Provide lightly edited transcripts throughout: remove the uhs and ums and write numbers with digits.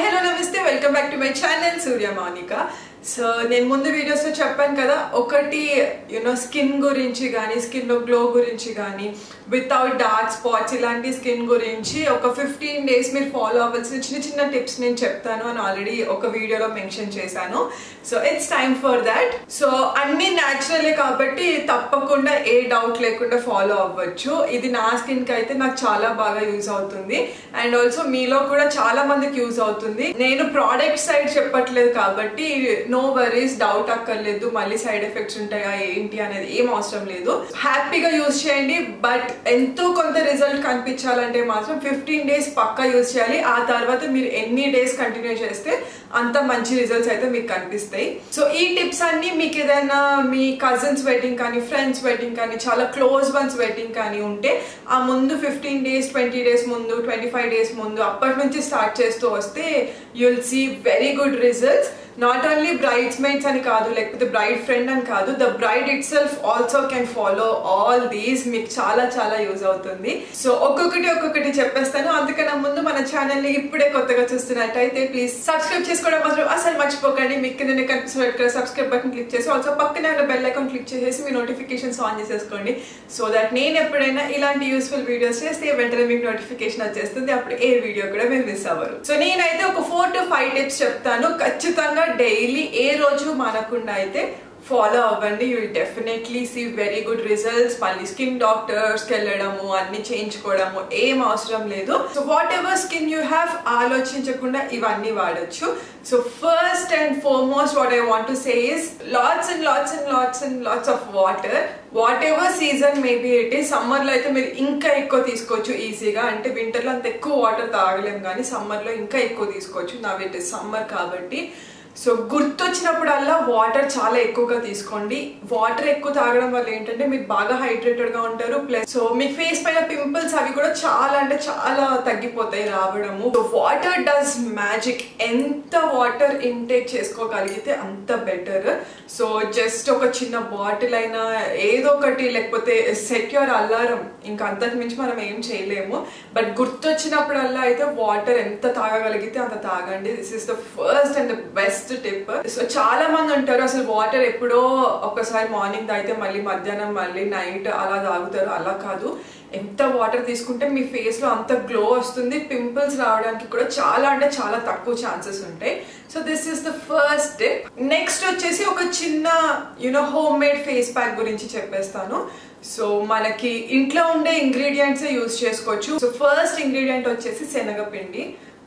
Hi, hello, namaste. Welcome back to my channel, Surya Mounica. So, in the previous videos, I said, skin gurinchi gaani, skin glow gurinchi gaani, without dark spots, ilanti skin gurinchi, oka 15 days meer follow avvalsina chinna chinna tips nenu cheptanu and already oka video lo mention chesanu. So, it's time for that. So, anni naturally kabatti tappakunda e doubt lekunda follow avvachchu. Idi na skin ki aithe naaku chaala baga use avutundi and also meelo kuda chaala mandiki use avutundi. Nenu product side cheppatledu kabatti no worries, doubt akkarledu, malli side effects untaya enti anedi em avasaram ledu, happy ga use cheyandi. But entho kontha result kanipinchalante maathram 15 days pakka use cheyali, aa tarvata meer any days continue chesthe anta manchi results aithe meeku kanipistayi. So ee tips anni meeku edaina mee cousins wedding kani, friends wedding kani, chaala close ones wedding kani unte aa mundu 15 days 20 days mundu 25 days mundu appati nunchi start chestu vaste you will see very good results. Not only bridesmaids and kaadu, like the bride friend and kaadu, the bride itself also can follow all these. Meeku chala chala use avutundi. So okokati okokati cheppestanu. Andukana mundu mana channel ni ippude kottaga chustunnataithe please subscribe chesukodam matram asalu marchipokandi. Meeku kindane kanipistunnattu subscribe button click chesi also pakkane unna bell icon click chesi mee notifications on chesukondi, so that nenu eppudaina ilanti useful videos chesthe ventane meeku notification vachestundi. Appudu e video kuda meeku miss avaru. So nenaithe oka 4 to 5 tips cheptanu, kachithanga daily ఏ రోజు మానకుండా అయితే follow అవ్వండి. You will definitely see very good results. మళ్ళీ skin డాక్టర్స్కి వెళ్ళడము అన్ని చేయించుకోవడము ఏం అవసరం లేదు. So whatever skin you have ఆలోచించకుండా ఇవన్నీ వాడచ్చు. So first and foremost what I want to say is lots and lots and lots and lots of water. Whatever season maybe it is, summer lo aithe meer inka ekko teeskochu easy ga, ante winter lo ante ekko water taagalam gaani summer lo inka ekko teeskochu. Now it is summer kabatti so గుర్తొచ్చినప్పుడల్లా water చాలా ఎక్కువగా తీసుకోండి. Water ఎక్కువ తాగడం వల్ల ఏంటంటే మీరు బాగా హైడ్రేటెడ్గా ఉంటారు. ప్లస్ సో మీ ఫేస్ పైన పింపుల్స్ అవి కూడా చాలా అంటే చాలా తగ్గిపోతాయి రావడము. So water does magic. ఎంత వాటర్ ఇంటేక్ చేసుకోగలిగితే అంత బెటర్. సో జస్ట్ ఒక చిన్న బాటిల్ అయినా ఏదో ఒకటి, లేకపోతే సెట్ యువర్ అలారం. ఇంకా అంతకుమించి మనం ఏం చేయలేము. బట్ గుర్తొచ్చినప్పుడల్లా అయితే వాటర్ ఎంత తాగగలిగితే అంత తాగండి. This is the first and the best tip. So చాలా మంది ఉంటారు అసలు వాటర్ ఎప్పుడో ఒక్కసారి మార్నింగ్ తాగితే మళ్ళీ మధ్యాహ్నం మళ్ళీ నైట్ అలా తాగుతారు. అలా కాదు, ఎంత వాటర్ తీసుకుంటే మీ ఫేస్లో అంత గ్లో వస్తుంది. పింపుల్స్ రావడానికి కూడా చాలా అంటే చాలా తక్కువ ఛాన్సెస్ ఉంటాయి. So this is the first tip. Next వచ్చేసి ఒక చిన్న హోమ్ మేడ్ ఫేస్ ప్యాక్ గురించి చెప్పేస్తాను. సో మనకి ఇంట్లో ఉండే ఇంగ్రీడియంట్సే యూజ్ చేసుకోవచ్చు. సో ఫస్ట్ ఇంగ్రీడియంట్ వచ్చేసి శనగపిండి.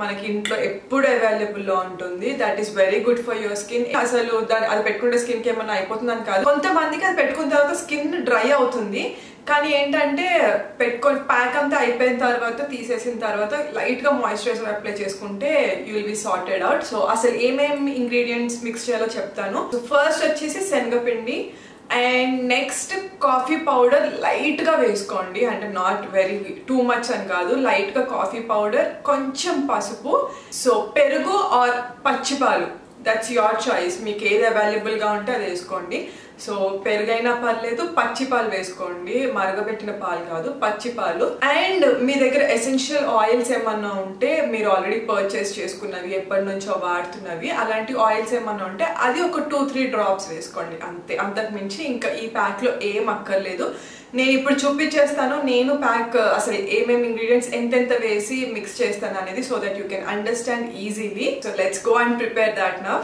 మనకి ఇంట్లో ఎప్పుడు అవైలబుల్లో ఉంటుంది. That is very good for your skin. అసలు దాన్ని అది పెట్టుకుంటే స్కిన్కి ఏమన్నా అయిపోతుందని కాదు. కొంతమందికి అది పెట్టుకున్న తర్వాత స్కిన్ డ్రై అవుతుంది. కానీ ఏంటంటే పెట్టుకొని ప్యాక్ అంతా అయిపోయిన తర్వాత తీసేసిన తర్వాత లైట్గా మాయిశ్చరైజర్ అప్లై చేసుకుంటే you will be sorted out. So అసలు ఏమేమి ఇంగ్రీడియంట్స్ మిక్స్ చేయాలో చెప్తాను. సో ఫస్ట్ వచ్చేసి శనగపిండి అండ్ నెక్స్ట్ కాఫీ పౌడర్ లైట్గా వేసుకోండి. అంటే నాట్ వెరీ టూ మచ్ అని కాదు, లైట్గా కాఫీ పౌడర్, కొంచెం పసుపు. సో పెరుగు ఆర్ పచ్చిపాలు, దట్స్ యువర్ చాయిస్. మీకు ఏది అవైలబుల్గా ఉంటే అది వేసుకోండి. సో పెరుగైనా పర్లేదు, పచ్చి పాలు వేసుకోండి. మరగబెట్టిన పాలు కాదు, పచ్చి పాలు. అండ్ మీ దగ్గర ఎసెన్షియల్ ఆయిల్స్ ఏమన్నా ఉంటే, మీరు ఆల్రెడీ పర్చేస్ చేసుకున్నవి ఎప్పటి నుంచో వాడుతున్నవి, అలాంటి ఆయిల్స్ ఏమన్నా ఉంటే అది ఒక 2-3 డ్రాప్స్ వేసుకోండి. అంతే, అంతకుమించి ఇంకా ఈ ప్యాక్లో ఏం అక్కర్లేదు. నేను ఇప్పుడు చూపించేస్తాను నేను ప్యాక్ అసలు ఏమేమి ఇంగ్రీడియంట్స్ ఎంతెంత వేసి మిక్స్ చేస్తాను అనేది, so that you can understand easily. So let's go and prepare that now.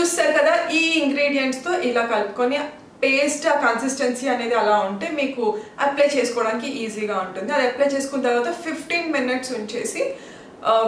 చూస్తారు కదా ఈ ఇంగ్రీడియెంట్స్ తో ఇలా కలుపుకొని పేస్ట్ కన్సిస్టెన్సీ అనేది అలా ఉంటే మీకు అప్లై చేసుకోవడానికి ఈజీగా ఉంటుంది. అది అప్లై చేసుకున్న తర్వాత 15 minutes ఉంచేసి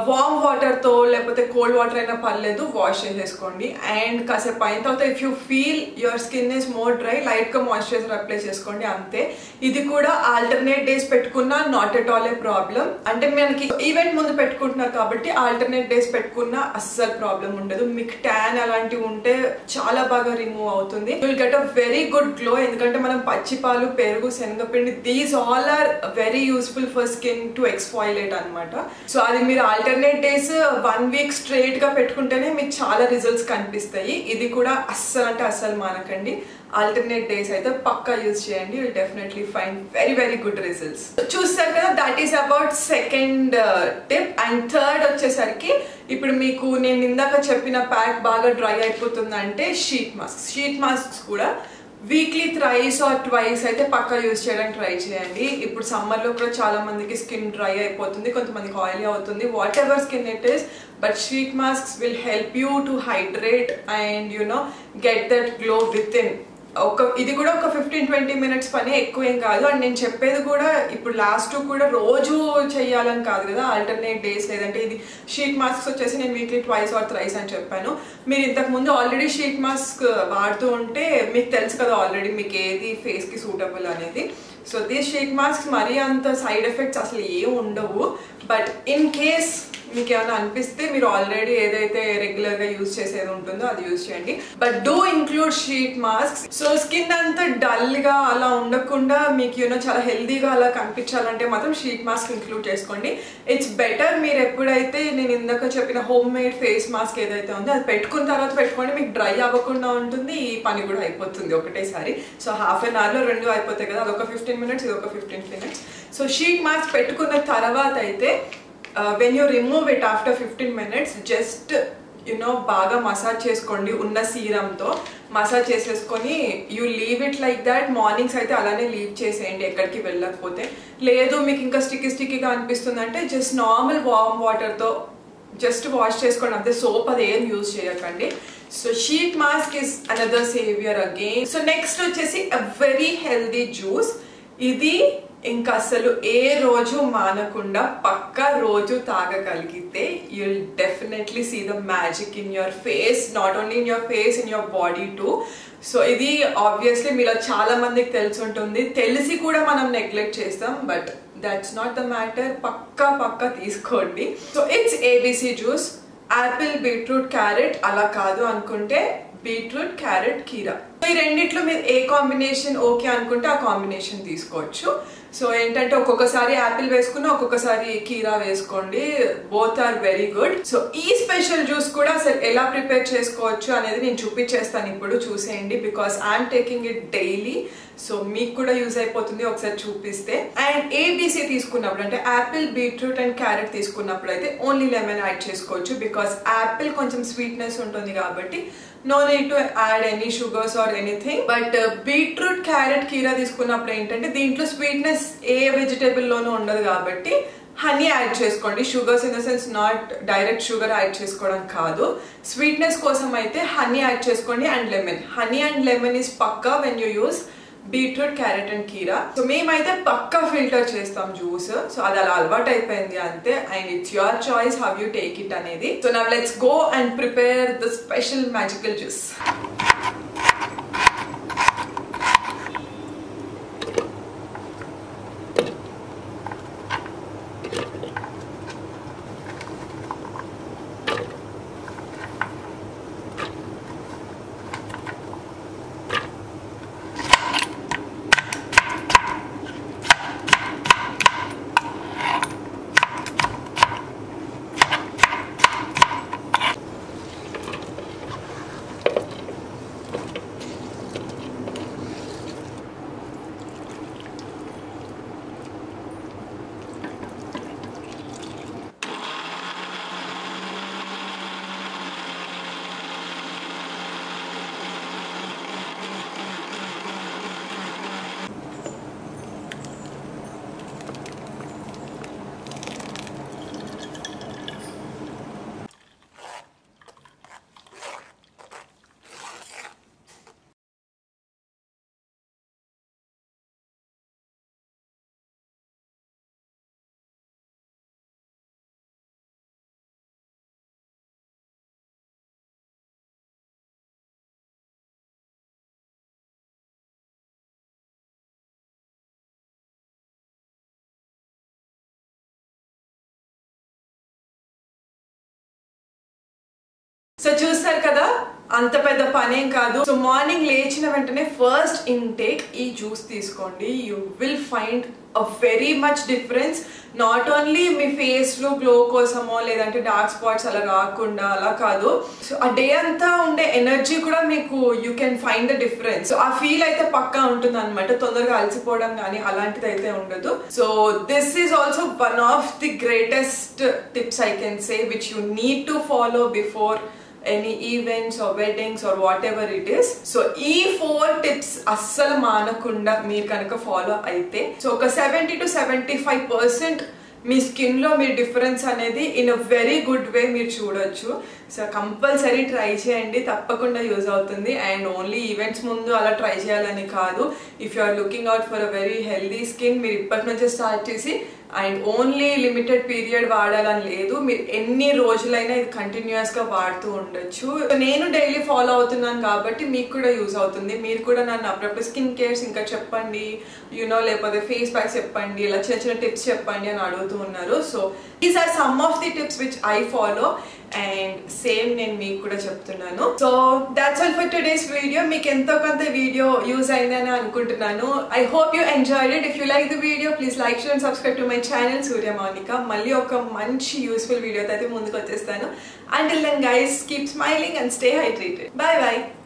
వార్మ్ వాటర్ తో లేకపోతే కోల్డ్ వాటర్ అయినా పర్లేదు వాష్ చేసుకోండి. అండ్ కాసేపు అయిన తర్వాత if you feel your skin is more dry లైట్గా మాయిశ్చరైజర్ అప్లై చేసుకోండి అంతే. ఇది కూడా ఆల్టర్నేట్ డేస్ పెట్టుకున్నా not at all a problem. అంటే మనకి ఈవెంట్ ముందు పెట్టుకుంటున్నారు కాబట్టి ఆల్టర్నేట్ డేస్ పెట్టుకున్నా అస్సలు ప్రాబ్లం ఉండదు. మీకు ట్యాన్ అలాంటివి ఉంటే చాలా బాగా రిమూవ్ అవుతుంది. You will get a very good glow. ఎందుకంటే మనం పచ్చిపాలు, పెరుగు, శనగపిండి these all are very useful for skin to exfoliate అనమాట. సో అది మీరు ఆల్టర్నేట్ డేస్ 1 week స్ట్రైట్ గా పెట్టుకుంటేనే మీకు చాలా రిజల్ట్స్ కనిపిస్తాయి. ఇది కూడా అస్సలు అంటే అస్సలు మానకండి. ఆల్టర్నేట్ డేస్ అయితే పక్కా యూజ్ చేయండి. You will definitely find very very good results. చూస్తారు కదా, that is about second tip. And third వచ్చేసరికి ఇప్పుడు మీకు నేను ఇందాక చెప్పిన ప్యాక్ బాగా డ్రై అయిపోతుందంటే షీట్ మాస్క్స్ కూడా వీక్లీ 3 or 2 అయితే పక్కా యూజ్ చేయడానికి ట్రై చేయండి. ఇప్పుడు సమ్మర్లో కూడా చాలా మందికి స్కిన్ డ్రై అయిపోతుంది, కొంతమందికి ఆయిలీ అవుతుంది, whatever skin it is, but sheet masks will help you to hydrate and you know get that glow within. ఇది కూడా ఒక 15-20 minutes పని, ఎక్కువ ఏం కాదు. అండ్ నేను చెప్పేది కూడా ఇప్పుడు లాస్ట్ కూడా రోజు చేయాలని కాదు కదా, ఆల్టర్నేట్ డేస్. లేదంటే ఇది షీట్ మాస్క్స్ వచ్చేసి నేను వీక్లీ 2 or 3 అని చెప్పాను. మీరు ఇంతకుముందు ఆల్రెడీ షీట్ మాస్క్ వాడుతూ ఉంటే మీకు తెలుసు కదా ఆల్రెడీ మీకు ఏది ఫేస్కి సూటబుల్ అనేది. సో దీస్ షీట్ మాస్క్స్ మరీ అంత సైడ్ ఎఫెక్ట్స్ అసలు ఏమి ఉండవు. బట్ ఇన్ కేస్ మీకు ఏమైనా అనిపిస్తే మీరు ఆల్రెడీ ఏదైతే రెగ్యులర్ గా యూజ్ చేసేది ఉంటుందో అది యూజ్ చేయండి. But do include sheet mask. So skin అంతా డల్ గా అలా ఉండకుండా మీకు చాలా హెల్దీగా అలా కనిపించాలంటే మాత్రం షీట్ మాస్క్ ఇంక్లూడ్ చేసుకోండి. It's better. మీరు ఎప్పుడైతే నేను ఇందాక చెప్పిన హోమ్ మేడ్ ఫేస్ మాస్క్ ఏదైతే ఉందో అది పెట్టుకున్న తర్వాత పెట్టుకోండి, మీకు డ్రై అవ్వకుండా ఉంటుంది, ఈ పని కూడా అయిపోతుంది ఒకటేసారి. సో ½ hour లో 2 అయిపోతాయి కదా, అదొక 15 minutes, ఇది ఒక 15 minutes. సో షీట్ మాస్క్ పెట్టుకున్న తర్వాత అయితే when you remove it after 15 minutes, just బాగా మసాజ్ చేసుకోండి ఉన్న సీరంతో. మసాజ్ చేసేసుకొని you leave it like that. Mornings అయితే అలానే లీవ్ చేసేయండి ఎక్కడికి వెళ్ళకపోతే. లేదు మీకు ఇంకా స్టిక్కీగా అనిపిస్తుందంటే జస్ట్ నార్మల్ వార్మ్ వాటర్తో జస్ట్ వాష్ చేసుకోండి అంతే. సోప్ అది ఏం యూజ్ చేయకండి. So sheet mask is another saviour again. So next వచ్చేసి అ వెరీ హెల్దీ జ్యూస్. ఇది ఇంకా అసలు ఏ రోజు మానకుండా పక్కా రోజు తాగగలిగితే you will definitely see the magic in your face, not only in your face, in your body too. So ఇది ఆబ్వియస్లీ మీలో చాలా మందికి తెలిసి ఉంటుంది, తెలిసి కూడా మనం నెగ్లెక్ట్ చేస్తాం, but that's not the matter. పక్కా తీసుకోండి. So it's ABC juice. Apple, beetroot, carrot, అలా కాదు అనుకుంటే బీట్రూట్, క్యారెట్, కీరా. సో ఈ రెండిట్లో మీరు ఏ కాంబినేషన్ ఓకే అనుకుంటే ఆ కాంబినేషన్ తీసుకోవచ్చు. సో ఏంటంటే ఒక్కొక్కసారి యాపిల్ వేసుకున్నా ఒక్కొక్కసారి కీరా వేసుకోండి. Both are very good. So ఈ స్పెషల్ జ్యూస్ కూడా అసలు ఎలా ప్రిపేర్ చేసుకోవచ్చు అనేది నేను చూపించేస్తాను ఇప్పుడు, చూసేయండి. Because I'm taking it daily, so మీకు కూడా యూజ్ అయిపోతుంది ఒకసారి చూపిస్తే. అండ్ ABC తీసుకున్నప్పుడు అంటే యాపిల్, బీట్రూట్ అండ్ క్యారెట్ తీసుకున్నప్పుడు అయితే ఓన్లీ లెమన్ యాడ్ చేసుకోవచ్చు. బికాస్ యాపిల్ కొంచెం స్వీట్నెస్ ఉంటుంది కాబట్టి no need to add any sugars or anything. But beetroot, carrot, కీరా తీసుకున్నప్పుడు ఏంటంటే దీంట్లో స్వీట్నెస్ ఏ వెజిటేబుల్లోనూ ఉండదు కాబట్టి హనీ యాడ్ చేసుకోండి. Sugars in the sense not direct sugar add చేసుకోవడం కాదు, స్వీట్నెస్ కోసం అయితే హనీ యాడ్ చేసుకోండి and lemon. Honey and lemon is పక్కా when you use beetroot, carrot and కీరా. సో మేమైతే పక్కా ఫిల్టర్ చేస్తాం జ్యూస్. సో అది అలా అలవాటు అయిపోయింది అంతే. And it's your choice how you take it అనేది. So now let's go and prepare the special magical juice. So చూసారు కదా అంత పెద్ద పనేం కాదు సో మార్నింగ్ లేచిన వెంటనే ఫస్ట్ ఇంటేక్ ఈ జ్యూస్ తీసుకోండి you will find a very much difference not only మీ ఫేస్ లో గ్లో కోసమో లేదంటే డార్క్ స్పాట్స్ అలా రాకుండా అలా కాదు సో ఆ డే అంతా ఉండే ఎనర్జీ కూడా మీకు you can find the difference so ఆ ఫీల్ అయితే పక్కా ఉంటుందన్నమాట తొందరగా అలసిపోవడం గాని అలాంటిది అయితే ఉండదు so this is also one of the greatest tips I can say which you need to follow before any events or weddings or whatever it is so ee 4 tips assalu manakunda meer kanaka follow aithe so oka 70 to 75% మీ skin లో మీ difference అనేది in a very good way మీరు చూడొచ్చు so compulsory try చేయండి తప్పకుండా use అవుతుంది and only events ముందు అలా ట్రై చేయాలని కాదు if you are looking out for a very healthy skin మీరు ఇప్పటి నుంచే స్టార్ట్ చేసి అండ్ ఓన్లీ లిమిటెడ్ పీరియడ్ వాడాలని లేదు మీరు ఎన్ని రోజులైనా ఇది కంటిన్యూస్ గా వాడుతూ ఉండొచ్చు నేను డైలీ ఫాలో అవుతున్నాను కాబట్టి మీకు కూడా యూజ్ అవుతుంది మీరు కూడా నన్ను అప్పుడప్పుడు స్కిన్ కేర్స్ ఇంకా చెప్పండి యూనో లేకపోతే ఫేస్ ప్యాక్స్ చెప్పండి ఇలా చిన్న చిన్న టిప్స్ చెప్పండి అని అడుగుతాను So these are some of the tips which I follow and same name meek kuda cheptunnanu so that's all for today's video meek entho kontha video use aindani anukuntunnanu I hope you enjoyed it if you like the video please like share and subscribe to my channel Surya Mounica malli oka manchi useful video tho munduku vachestanu until then guys keep smiling and stay hydrated bye bye